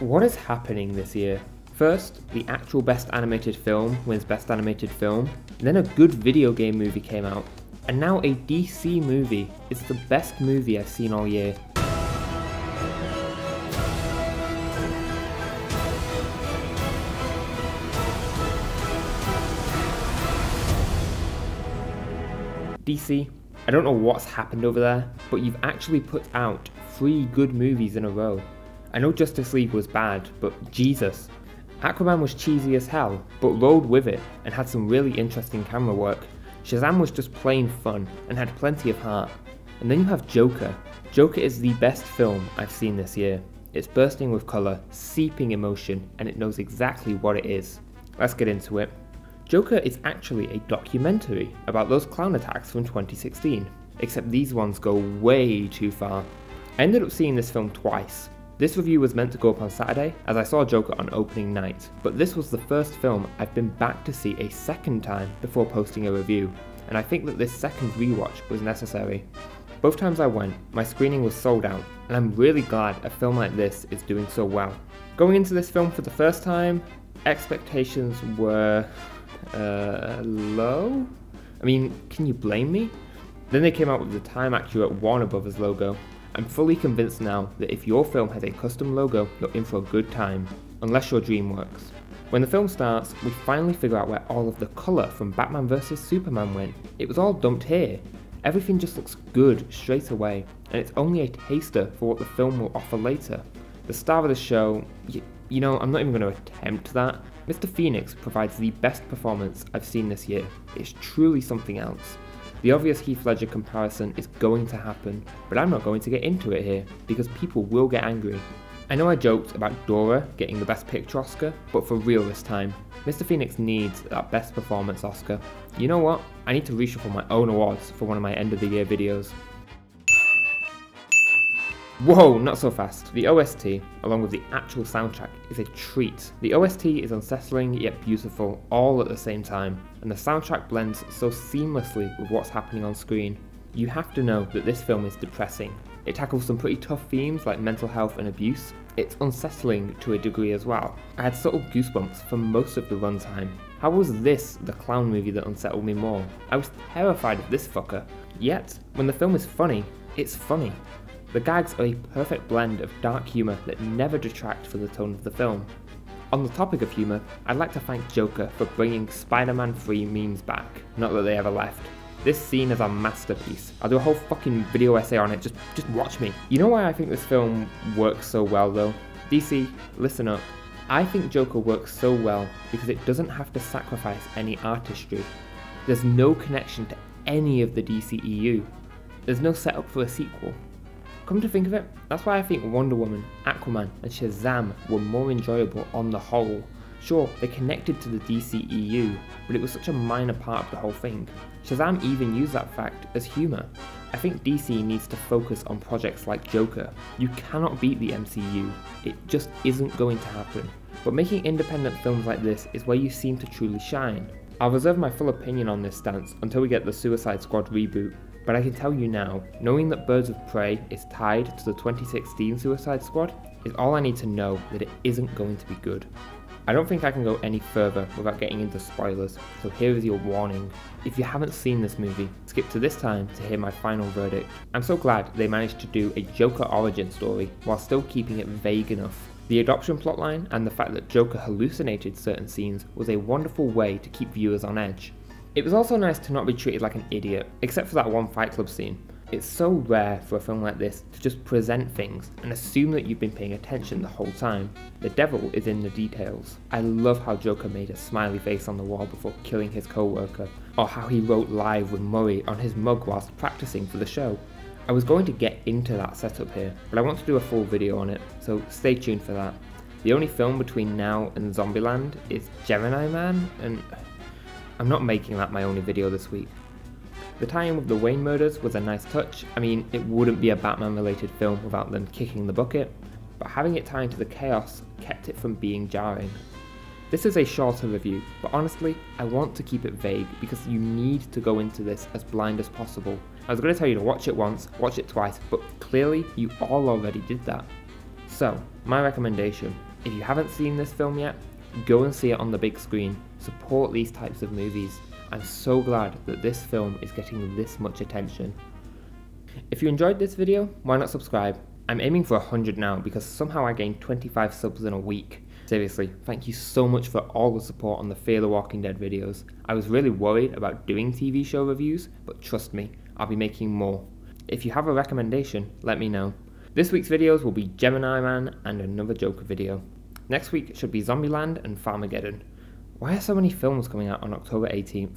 What is happening this year? First, the actual Best Animated Film wins Best Animated Film, then a good video game movie came out, and now a DC movie. It's the best movie I've seen all year. DC, I don't know what's happened over there, but you've actually put out 3 good movies in a row. I know Justice League was bad, but Jesus. Aquaman was cheesy as hell, but rode with it and had some really interesting camera work. Shazam was just plain fun and had plenty of heart. And then you have Joker. Joker is the best film I've seen this year. It's bursting with colour, seeping emotion, and it knows exactly what it is. Let's get into it. Joker is actually a documentary about those clown attacks from 2016, except these ones go way too far. I ended up seeing this film twice. This review was meant to go up on Saturday, as I saw Joker on opening night, but this was the first film I've been back to see a second time before posting a review, and I think that this second rewatch was necessary. Both times I went, my screening was sold out, and I'm really glad a film like this is doing so well. Going into this film for the first time, expectations were... low? I mean, can you blame me? Then they came out with the time-accurate Warner Brothers logo. I'm fully convinced now that if your film has a custom logo, you're in for a good time, unless you're DreamWorks. When the film starts, we finally figure out where all of the colour from Batman vs Superman went. It was all dumped here. Everything just looks good straight away, and it's only a taster for what the film will offer later. The star of the show, you know, I'm not even going to attempt that. Mr. Phoenix provides the best performance I've seen this year. It's truly something else. The obvious Heath Ledger comparison is going to happen, but I'm not going to get into it here, because people will get angry. I know I joked about Dora getting the Best Picture Oscar, but for real this time, Mr. Phoenix needs that Best Performance Oscar. You know what? I need to reshuffle my own awards for one of my end of the year videos. Whoa, not so fast. The OST, along with the actual soundtrack, is a treat. The OST is unsettling yet beautiful all at the same time, and the soundtrack blends so seamlessly with what's happening on screen. You have to know that this film is depressing. It tackles some pretty tough themes like mental health and abuse. It's unsettling to a degree as well. I had subtle goosebumps for most of the runtime. How was this the clown movie that unsettled me more? I was terrified of this fucker. Yet, when the film is funny, it's funny. The gags are a perfect blend of dark humour that never detract from the tone of the film. On the topic of humour, I'd like to thank Joker for bringing Spider-Man 3 memes back, not that they ever left. This scene is a masterpiece. I'll do a whole fucking video essay on it, just watch me. You know why I think this film works so well though? DC, listen up. I think Joker works so well because it doesn't have to sacrifice any artistry. There's no connection to any of the DCEU. There's no setup for a sequel. Come to think of it, that's why I think Wonder Woman, Aquaman, and Shazam were more enjoyable on the whole. Sure, they connected to the DCEU, but it was such a minor part of the whole thing. Shazam even used that fact as humour. I think DC needs to focus on projects like Joker. You cannot beat the MCU, it just isn't going to happen. But making independent films like this is where you seem to truly shine. I'll reserve my full opinion on this stance until we get the Suicide Squad reboot. But I can tell you now, knowing that Birds of Prey is tied to the 2016 Suicide Squad is all I need to know that it isn't going to be good. I don't think I can go any further without getting into spoilers, so here is your warning. If you haven't seen this movie, skip to this time to hear my final verdict. I'm so glad they managed to do a Joker origin story while still keeping it vague enough. The adoption plotline and the fact that Joker hallucinated certain scenes was a wonderful way to keep viewers on edge. It was also nice to not be treated like an idiot, except for that one Fight Club scene. It's so rare for a film like this to just present things and assume that you've been paying attention the whole time. The devil is in the details. I love how Joker made a smiley face on the wall before killing his co-worker, or how he wrote live with Murray on his mug whilst practicing for the show. I was going to get into that setup here, but I want to do a full video on it, so stay tuned for that. The only film between now and Zombieland is Gemini Man, and... I'm not making that my only video this week. The tie-in with the Wayne murders was a nice touch. I mean, it wouldn't be a Batman-related film without them kicking the bucket, but having it tie into the chaos kept it from being jarring. This is a shorter review, but honestly, I want to keep it vague because you need to go into this as blind as possible. I was going to tell you to watch it once, watch it twice, but clearly you all already did that. So, my recommendation, if you haven't seen this film yet, go and see it on the big screen, support these types of movies. I'm so glad that this film is getting this much attention. If you enjoyed this video, why not subscribe? I'm aiming for 100 now because somehow I gained 25 subs in a week. Seriously, thank you so much for all the support on the Fear the Walking Dead videos. I was really worried about doing TV show reviews, but trust me, I'll be making more. If you have a recommendation, let me know. This week's videos will be Gemini Man and another Joker video. Next week should be Zombieland and Farmageddon. Why are so many films coming out on October 18th?